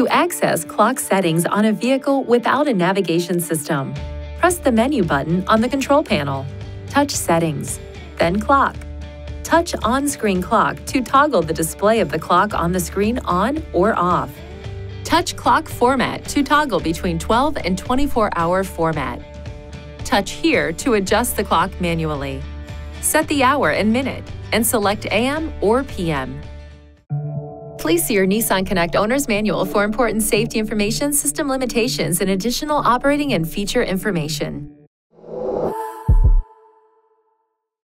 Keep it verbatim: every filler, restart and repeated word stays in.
to access clock settings on a vehicle without a navigation system. Press the menu button on the control panel. Touch Settings, then Clock. Touch On-Screen Clock to toggle the display of the clock on the screen on or off. Touch Clock Format to toggle between twelve and twenty-four hour format. Touch here to adjust the clock manually. Set the hour and minute and select A M or P M. Please see your Nissan Connect Owner's Manual for important safety information, system limitations, and additional operating and feature information.